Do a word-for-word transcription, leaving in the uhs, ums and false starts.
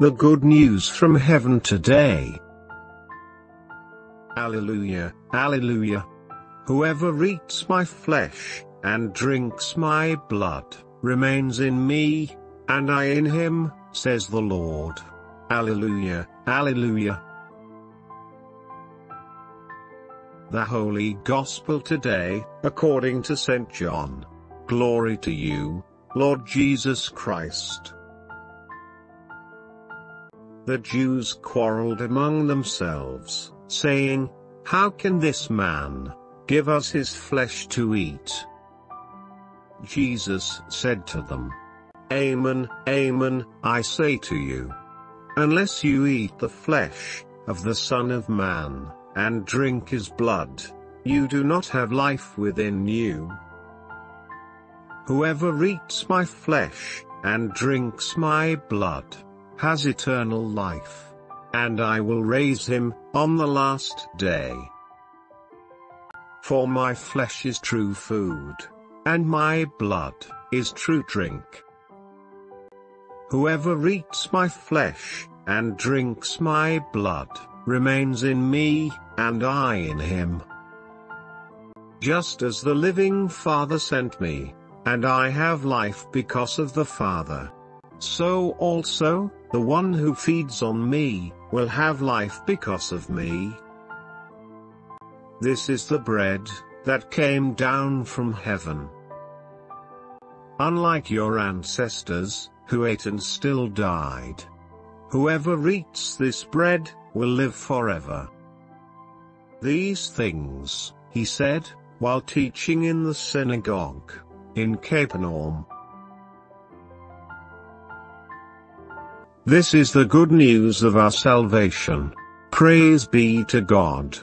The Good News from Heaven today. Alleluia, Alleluia. Whoever eats my flesh, and drinks my blood, remains in me, and I in him, says the Lord. Alleluia, Alleluia. The Holy Gospel today, according to Saint John. Glory to you, Lord Jesus Christ. The Jews quarreled among themselves, saying, "How can this man give us his flesh to eat?" Jesus said to them, "Amen, amen, I say to you, unless you eat the flesh of the Son of Man, and drink his blood, you do not have life within you. Whoever eats my flesh, and drinks my blood, has eternal life, and I will raise him on the last day. For my flesh is true food, and my blood is true drink. Whoever eats my flesh, and drinks my blood, remains in me, and I in him. Just as the living Father sent me, and I have life because of the Father, so also, the one who feeds on me, will have life because of me. This is the bread that came down from heaven. Unlike your ancestors, who ate and still died, whoever eats this bread will live forever." These things he said while teaching in the synagogue in Capernaum. This is the good news of our salvation. Praise be to God.